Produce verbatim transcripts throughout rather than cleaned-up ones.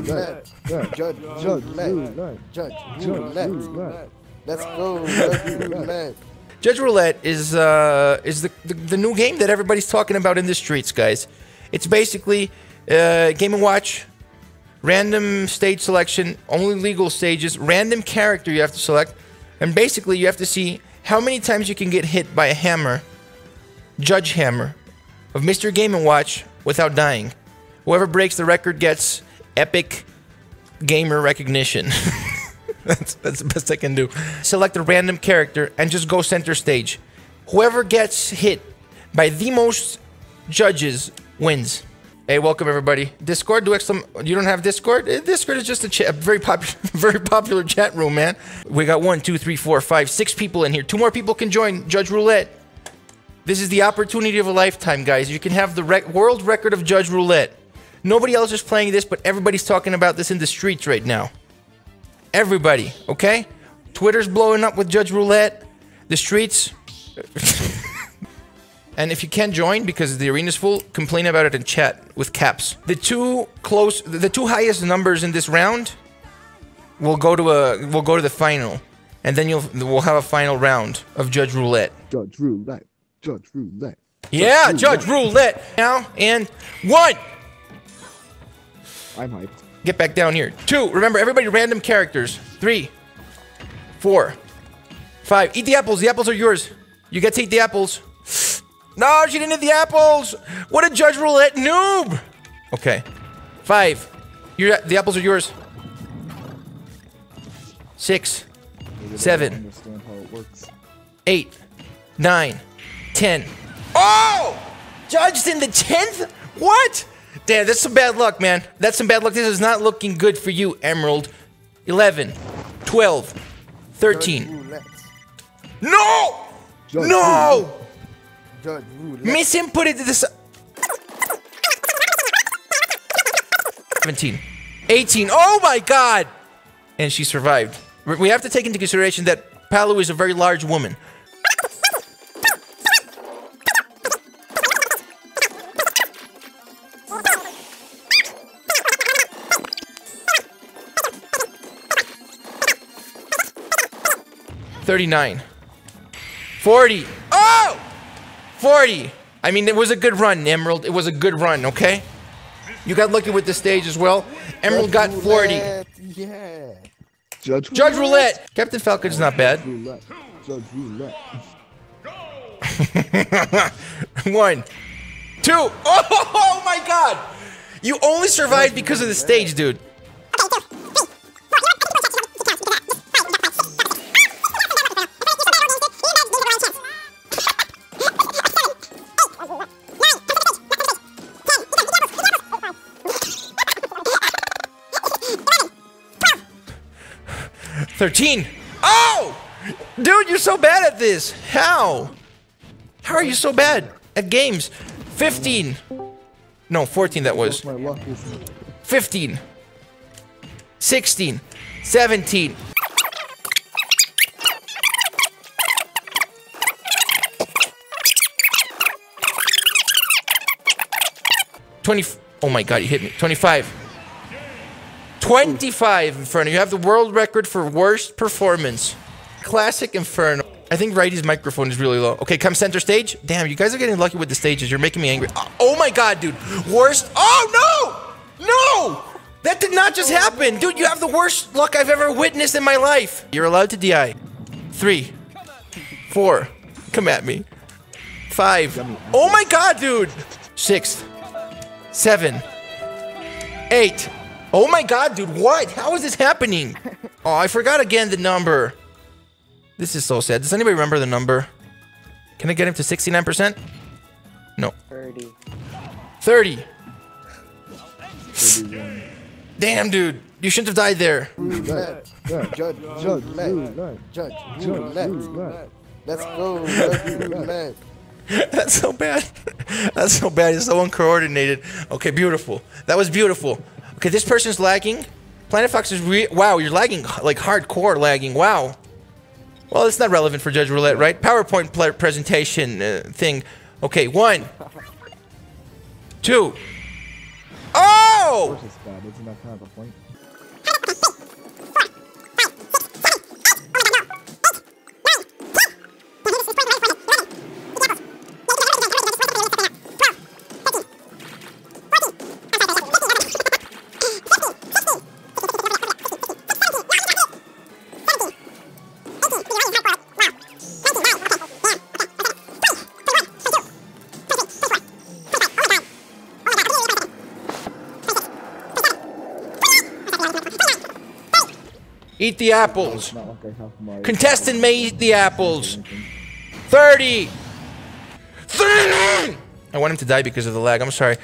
Roulette. Judge Roulette. Judge Roulette. Let's go. Judge Roulette. Judge Roulette is uh is the, the the new game that everybody's talking about in the streets, guys. It's basically uh, Game and Watch, random stage selection, only legal stages, random character you have to select, and basically you have to see how many times you can get hit by a hammer, Judge Hammer, of Mister Game and Watch without dying. Whoever breaks the record gets epic gamer recognition. That's, that's the best I can do. Select a random character and just go center stage. Whoever gets hit by the most judges wins. Hey, welcome everybody. Discord, do some. You don't have Discord? Discord is just a, chat, a very popular, very popular chat room, man. We got one, two, three, four, five, six people in here. Two more people can join Judge Roulette. This is the opportunity of a lifetime, guys. You can have the rec world record of Judge Roulette. Nobody else is playing this, but everybody's talking about this in the streets right now. Everybody, okay? Twitter's blowing up with Judge Roulette. The streets. And if you can't join because the arena's full, complain about it in chat with caps. The two close, the two highest numbers in this round will go to a, will go to the final, and then you'll we'll have a final round of Judge Roulette. Judge Roulette. Judge Roulette. Judge yeah, Roulette. Judge Roulette. Now and one. I'm hyped. Get back down here. Two. Remember, everybody random characters. Three. Four. Five. Eat the apples. The apples are yours. You get to eat the apples. No, she didn't eat the apples. What a Judge Roulette noob. Okay. Five. You're, the apples are yours. Six. Seven. Eight. Nine. ten. Oh! Judged in the tenth? What? Damn, that's some bad luck, man. That's some bad luck. This is not looking good for you, Emerald. eleven. twelve. thirteen. No! Judge no! Judge Miss him, put it to the side. seventeen. eighteen. Oh my god! And she survived. We have to take into consideration that Palo is a very large woman. thirty-nine. forty. Oh! forty. I mean, it was a good run, Emerald. It was a good run, okay? You got lucky with the stage as well. Emerald Judge got forty. Roulette. Yeah. Judge, Judge Roulette. Roulette. Captain Falcon's not bad. Roulette. Judge Roulette. one. two. Oh my god! You only survived because of the stage, dude. thirteen. Oh! Dude, you're so bad at this. How? How are you so bad at games? fifteen. No, fourteen that was. fifteen. sixteen. seventeen. twenty. Oh my god, you hit me. twenty-five. twenty-five, Inferno. You have the world record for worst performance. Classic Inferno. I think Righty's microphone is really low. Okay, come center stage. Damn, you guys are getting lucky with the stages. You're making me angry. Oh my god, dude. Worst. Oh no! No! That did not just happen. Dude, you have the worst luck I've ever witnessed in my life. You're allowed to D I. Three. Four. Come at me. Five. Oh my god, dude. Six. Seven. Eight. Oh my god, dude, what? How is this happening? Oh, I forgot again the number. This is so sad. Does anybody remember the number? Can I get him to sixty-nine percent? No. thirty. thirty. thirty-one. Damn, dude. You shouldn't have died there. Roulette. Judge, Judge, Roulette. Judge, Roulette. Let's go, Judge Roulette. That's so bad. That's so bad. It's so uncoordinated. Okay, beautiful. That was beautiful. Okay, this person's lagging. Planet Fox is re- Wow, you're lagging, like hardcore lagging. Wow. Well, it's not relevant for Judge Roulette, right? PowerPoint presentation uh, thing. Okay, one. Two. Oh! Whoa! Isn't that kind of the point? Eat the apples. Contestant may eat the apples. thirty. thirty! I want him to die because of the lag. I'm sorry.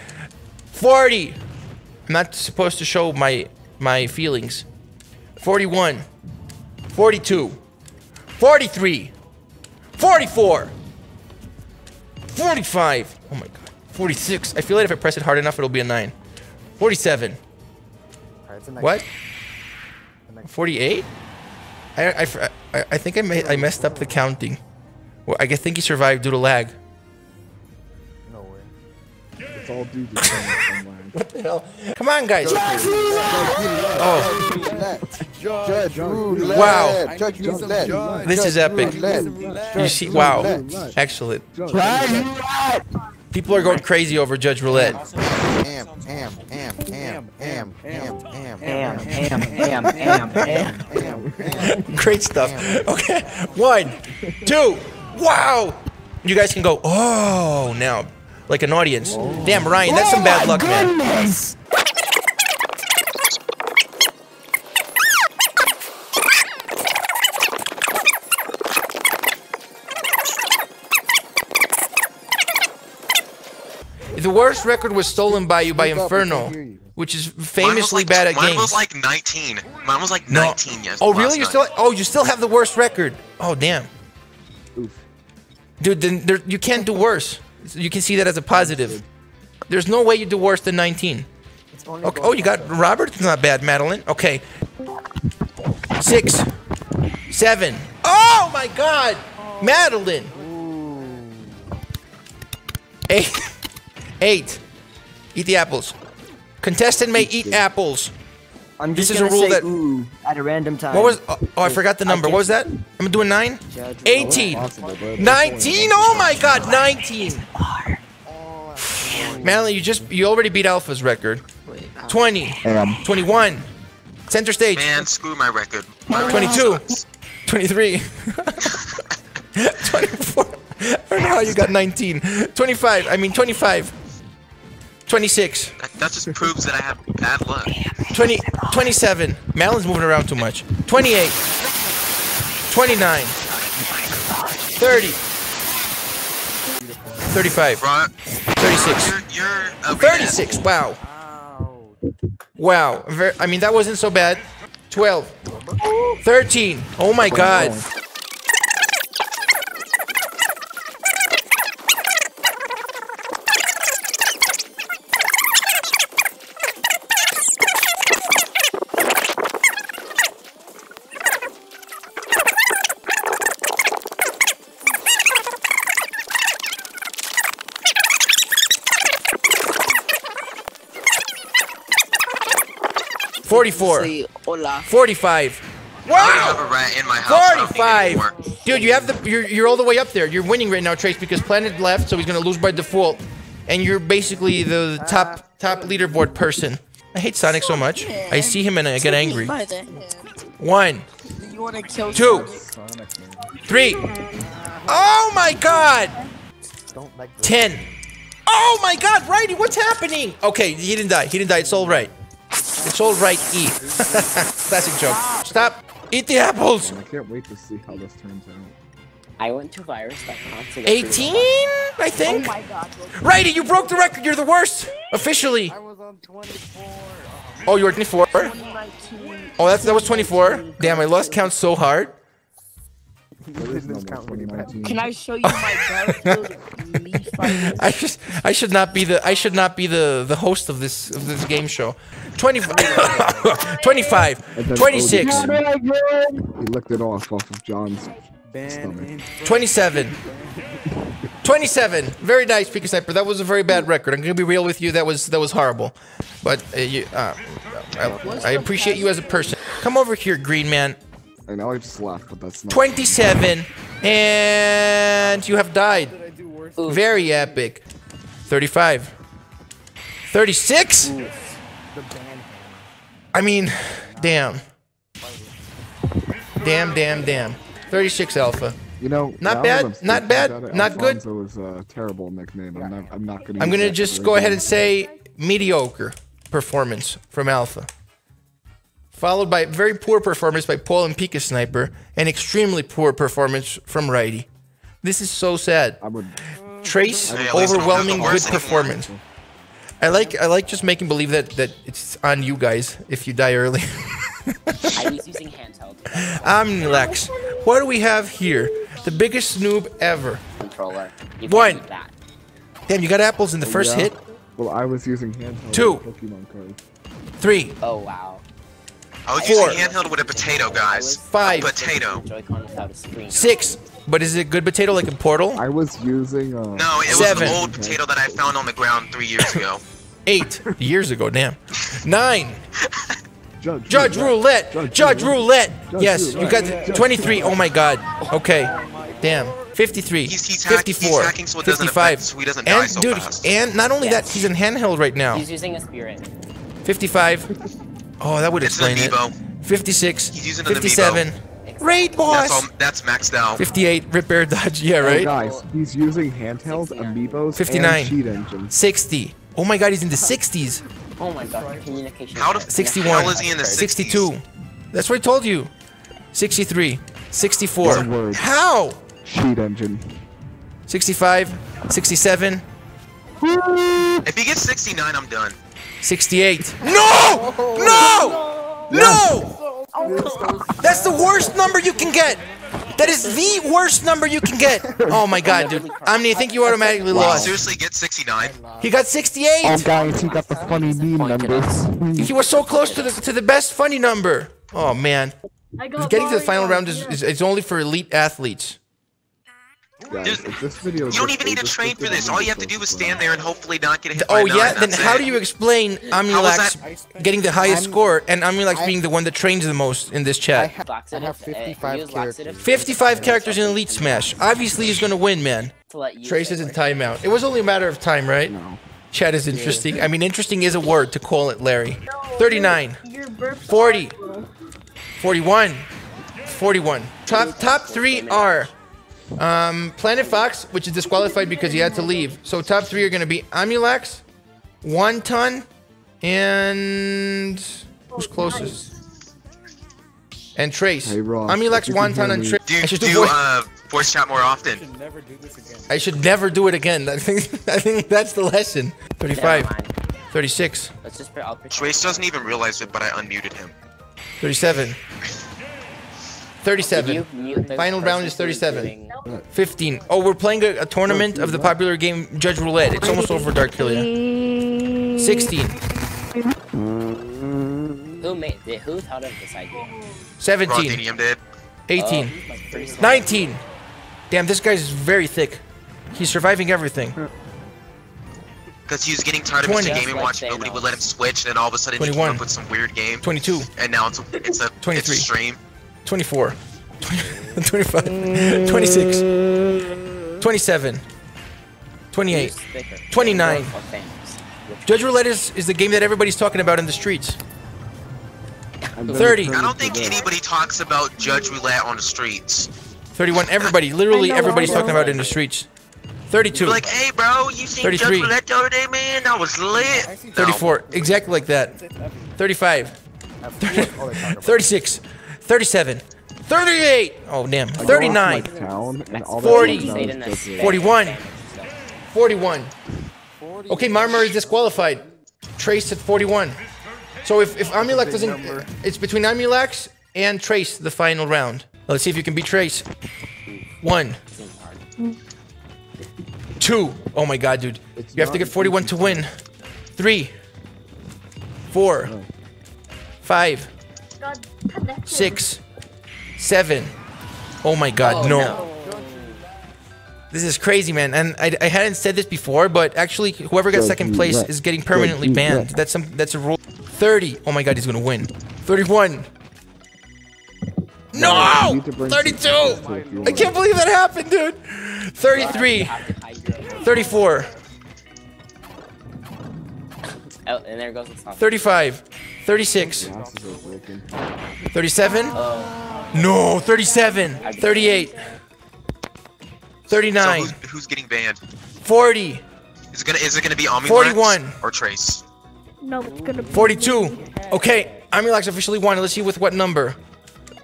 forty. I'm not supposed to show my my feelings. forty-one. forty-two. forty-three. forty-four. forty-five. Oh my god. forty-six. I feel like if I press it hard enough, it'll be a nine. forty-seven. What? forty-eight? I, I, I think I, made, I messed up the counting. Well, I think he survived due to lag. No way. It's all due to lag. What the hell? Come on, guys. Judge Roulette. Judge Roulette. Wow. Judge Roulette. This is epic. You see, wow. Excellent. People are going crazy over Judge Roulette. Am, am, am, am, am, am, am, am, am, am, am, am, am. Great stuff. Okay, one, two. Wow. You guys can go. Oh, now, like an audience. Damn, Ryan, that's some bad luck, man. The worst record was stolen by you by Inferno, which is famously bad at games. Mine was like nineteen. Mine was like nineteen yesterday. Oh really? You're still? Oh, you still have the worst record. Oh damn. Oof. Dude, then there, you can't do worse. You can see that as a positive. There's no way you do worse than nineteen. Okay. Oh, you got Robert. It's not bad, Madeline. Okay. Six, seven. Oh my God, Madeline. Eight. Eight. Eat the apples. Contestant may eat apples. I'm just this is a rule that ooh, at a random time. What was? Oh, oh I forgot the number. What was that? I'm doing nine. eighteen. nineteen. Oh my God. nineteen. Madeline, you just you already beat Alpha's record. twenty. twenty-one. Center stage. Man, screw my record. My twenty-two. twenty-three. twenty-four. I don't know how you got nineteen. twenty-five. I mean twenty-five. twenty-six. That, that just proves that I have bad luck. twenty, twenty-seven. Malin's moving around too much. twenty-eight. twenty-nine. thirty. thirty-five. thirty-six. You're, you're a thirty-six. Wow. Wow. Wow. I mean, that wasn't so bad. twelve. thirteen. Oh my God. forty-four. forty-five. Wow! forty-five. Dude, you have the you're you're all the way up there. You're winning right now, Trace, because Planet left, so he's gonna lose by default. And you're basically the top top leaderboard person. I hate Sonic so much. I see him and I get angry. One. Two. Three. Oh my God! Ten. Oh my God, Righty, what's happening? Okay, he didn't die. He didn't die, it's all right. It's all right, E. Classic joke. Stop. Eat the apples. Man, I can't wait to see how this turns out. I went to virus dot com to get eighteen, I think. Oh my God. Righty, you broke the record. You're the worst. Officially. I was on twenty-four. Oh, you were twenty-four? Oh, that's, that was twenty-four. Damn, I lost count so hard. Can I show you my battlefield? I just I should not be the I should not be the the host of this of this game show. twenty-five, twenty-five, twenty-six. He licked it off off of John's stomach. twenty-seven. twenty-seven. Very nice, Pika Sniper. That was a very bad record. I'm gonna be real with you. That was that was horrible. But uh, you, uh, I, I appreciate you as a person. Come over here, green man. I know I just laughed, but that's not twenty-seven, and you have died. Oof. Very epic. thirty-five. thirty-six? Oof. I mean, damn. Damn, damn, damn. thirty-six Alpha. You know, not bad, not bad, not good. Alfonso is a terrible nickname. I'm not, I'm not gonna. I'm gonna just go ahead and say mediocre performance from Alpha, followed by very poor performance by Paul and Pika Sniper, and extremely poor performance from Righty. This is so sad. I would, Trace, I mean, overwhelming good performance. I like, I like just making believe that that it's on you guys if you die early. I was using handheld. Omnilax, what do we have here? The biggest noob ever. Controller. One. Damn, you got apples in the first yeah. hit. Well, I was using handheld. Two. Pokemon cards. Three. Oh wow. I was Four. using handheld with a potato, guys. Five. A potato. Six. But is it a good potato like a Portal? I was using. Uh, no, it seven. was an old potato that I found on the ground three years ago. Eight years ago, damn. Nine. Judge, Judge Roulette! Judge, Judge Roulette! Judge, yes, Roulette. You got twenty-three, oh my god. Okay, damn. fifty-three, he's, he's fifty-four, hacking, so fifty-five, so he doesn't die and, so dude, fast. And not only yes. that, he's in handheld right now. He's using a spirit. fifty-five, oh that would explain it. fifty-six, he's using fifty-seven, raid boss! That's, all, that's maxed out. fifty-eight, rip air dodge, yeah right? Oh, guys, he's using handheld, amiibos, fifty-nine, and cheat engines. sixty, oh my god, he's in the sixties. Oh my god, communication. How the sixty-one, hell is he in the sixty-two. That's what I told you. sixty-three, sixty-four. How? Cheat engine. sixty-five, sixty-seven. If he gets sixty-nine, I'm done. sixty-eight. No! No! No! No! No! That's the worst number you can get. That is the worst number you can get. Oh my god, dude. Omni, I think you automatically wow. lost. Seriously, get sixty-nine. He got sixty-eight. Oh guys, he got the funny meme numbers. He was so close to the to the best funny number. Oh man. Getting to the final round is, is it's only for elite athletes. Guys, this video you don't even need to train for this. All you have to do is stand there and hopefully not get hit by oh nine, yeah? Then how it. do you explain Amulax getting the highest I'm, score and Amulax being the one that trains the most in this chat? I have, I have fifty-five characters. fifty-five characters in Elite Smash. Obviously he's gonna win, man. Trace is in timeout. It was only a matter of time, right? No. Chat is interesting. I mean, interesting is a word to call it, Larry. thirty-nine. forty. forty-one. forty-one. Top, top three are... Um, Planet Fox, which is disqualified because he had to leave. So top three are going to be Amulax, Wonton, and who's closest? And Trace. Hey, Raw, Amulax, Wonton, and Trace. Do, I should do, do voice, uh, voice chat more often. I should never do this again. I should never do it again. I think I think that's the lesson. thirty-five, thirty-six. Let's just Trace doesn't even realize it, but I unmuted him. thirty-seven. thirty-seven. Final round is thirty-seven. fifteen. Oh, we're playing a, a tournament of the popular game Judge Roulette. It's almost over, Dark Killian. sixteen. Who made it? Who thought of this idea? seventeen. eighteen. nineteen. Damn, this guy's very thick. He's surviving everything. Because he was getting tired of Mr. Gaming Watch, nobody would let him switch, and all of a sudden he came up with some weird game. twenty-two. And now it's a, it's a, it's a stream. twenty-four, twenty, twenty-five, twenty-six, twenty-seven, twenty-eight, twenty-nine. Judge Roulette is, is the game that everybody's talking about in the streets. thirty. I don't think anybody talks about Judge Roulette on the streets. thirty-one. Everybody, literally everybody's talking about it in the streets. thirty-two. Like, hey bro, you seen Judge Roulette the other day, man? That was lit. thirty-four. Exactly like that. thirty-five. thirty-six. thirty-seven, thirty-eight, oh damn, thirty-nine, forty, forty-one, forty-one. Okay, Marmar is disqualified. Trace at forty-one. So if, if Amulax doesn't, it's between Amulax and Trace the final round. Let's see if you can beat Trace. One, two, oh my god, dude. You have to get forty-one to win. Three, four, five, six, seven. Oh my god, oh, no. no. This is crazy, man. And I, I hadn't said this before, but actually, whoever got second place is getting permanently banned. That's some. That's a rule. thirty. Oh my God, he's gonna win. thirty-one. No! thirty-two! I can't believe that happened, dude! thirty-three. thirty-four. And there goes the song. thirty-five. thirty-six. thirty-seven. No, thirty-seven. thirty-eight. thirty-nine. So who's, who's getting banned? forty. Is it gonna, is it gonna be Omnilax forty-one. Or Trace? No, it's gonna be forty-two. Okay, Omnilax officially won. Let's see with what number.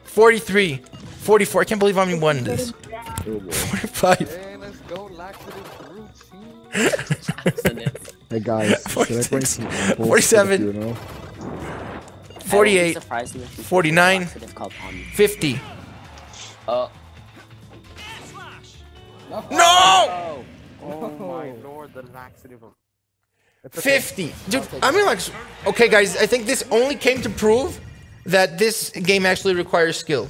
forty-three. forty-four. I can't believe Omni won this. forty-five. Hey, let's go, Lax, hey guys, forty-six, should I bring forty-seven. forty-eight. forty-nine. fifty. Uh. No! Oh, oh my lord, the laxative. Okay. fifty! Dude, I mean, like, okay, guys, I think this only came to prove that this game actually requires skill.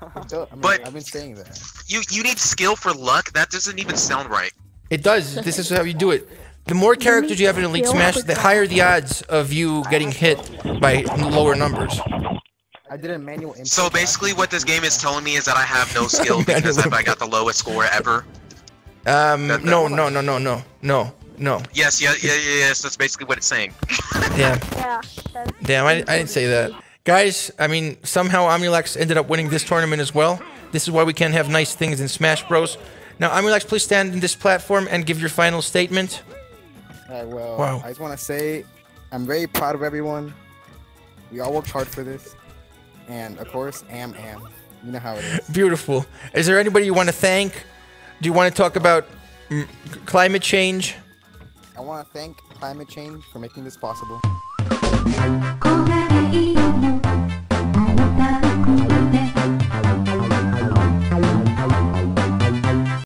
I mean, but I've been saying that. You, you need skill for luck? That doesn't even sound right. It does. This is how you do it. The more characters you have in Elite Smash, the higher the odds of you getting hit by lower numbers. I did a manual input. So basically what this game is telling me is that I have no skill because I got the lowest score ever? Um, that, that no, no, no, no, no, no, no. Yes, yeah, yeah, yeah, yes, that's basically what it's saying. Yeah. Yeah. Damn, I, I didn't say that. Guys, I mean, somehow Amulax ended up winning this tournament as well. This is why we can't have nice things in Smash Bros. Now, Amulax, please stand in this platform and give your final statement. I will. Wow. I just want to say I'm very proud of everyone. We all worked hard for this. And of course, am am. You know how it is. Beautiful. Is there anybody you want to thank? Do you want to talk about mm, climate change? I want to thank climate change for making this possible.